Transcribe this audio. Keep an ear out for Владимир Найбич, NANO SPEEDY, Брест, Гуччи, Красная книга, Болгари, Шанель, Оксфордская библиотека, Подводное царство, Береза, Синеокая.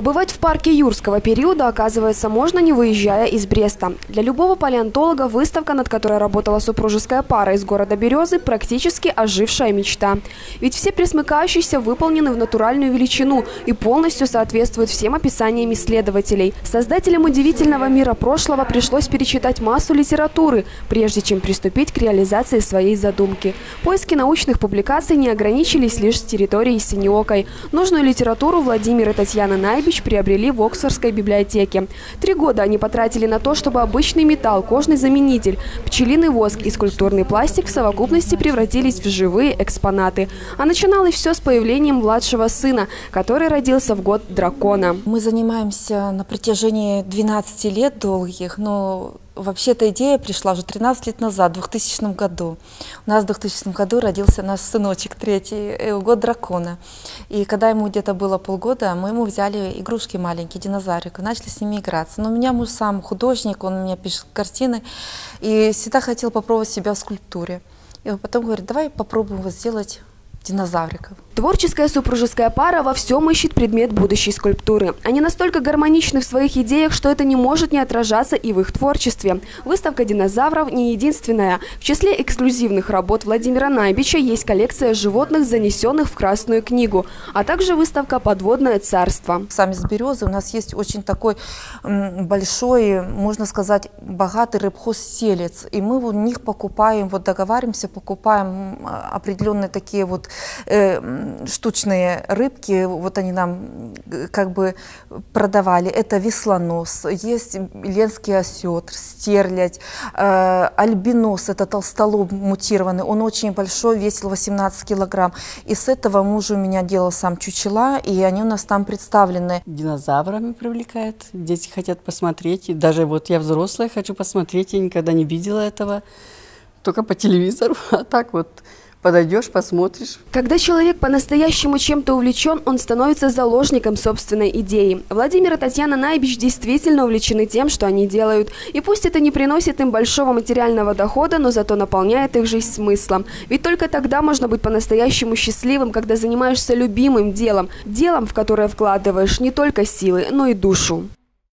Побывать в парке юрского периода, оказывается, можно, не выезжая из Бреста. Для любого палеонтолога выставка, над которой работала супружеская пара из города Березы, практически ожившая мечта. Ведь все пресмыкающиеся выполнены в натуральную величину и полностью соответствуют всем описаниям исследователей. Создателям удивительного мира прошлого пришлось перечитать массу литературы, прежде чем приступить к реализации своей задумки. Поиски научных публикаций не ограничились лишь территорией Синеокой. Нужную литературу Владимир и Татьяна Найбич приобрели в Оксфордской библиотеке. 3 года они потратили на то, чтобы обычный металл, кожный заменитель, пчелиный воск и скульптурный пластик в совокупности превратились в живые экспонаты. А начиналось все с появлением младшего сына, который родился в год дракона. Мы занимаемся на протяжении 12 лет долгих, но вообще эта идея пришла уже 13 лет назад, в 2000 году. У нас в 2000 году родился наш сыночек третий, год дракона. И когда ему где-то было полгода, мы ему взяли игрушки маленькие, динозаврик, и начали с ними играться. Но у меня муж сам художник, он у меня пишет картины, и всегда хотел попробовать себя в скульптуре. И он потом говорит, давай попробуем вот сделать динозавриков. Творческая супружеская пара во всем ищет предмет будущей скульптуры. Они настолько гармоничны в своих идеях, что это не может не отражаться и в их творчестве. Выставка динозавров не единственная. В числе эксклюзивных работ Владимира Найбича есть коллекция животных, занесенных в Красную книгу, а также выставка «Подводное царство». Сами с Березы у нас есть очень такой большой, можно сказать, богатый рыбхозселец. И мы у них покупаем, вот договариваемся, покупаем определенные такие вот штучные рыбки, вот они нам как бы продавали. Это веслонос, есть ленский осетр, стерлядь, альбинос, это толстолоб мутированный, он очень большой, весил 18 килограмм. И с этого муж у меня делал сам чучела, и они у нас там представлены. Динозаврами привлекает, дети хотят посмотреть, и даже вот я взрослая хочу посмотреть, я никогда не видела этого, только по телевизору, а так вот подойдешь, посмотришь. Когда человек по-настоящему чем-то увлечен, он становится заложником собственной идеи. Владимир и Татьяна Найбич действительно увлечены тем, что они делают. И пусть это не приносит им большого материального дохода, но зато наполняет их жизнь смыслом. Ведь только тогда можно быть по-настоящему счастливым, когда занимаешься любимым делом. Делом, в которое вкладываешь не только силы, но и душу.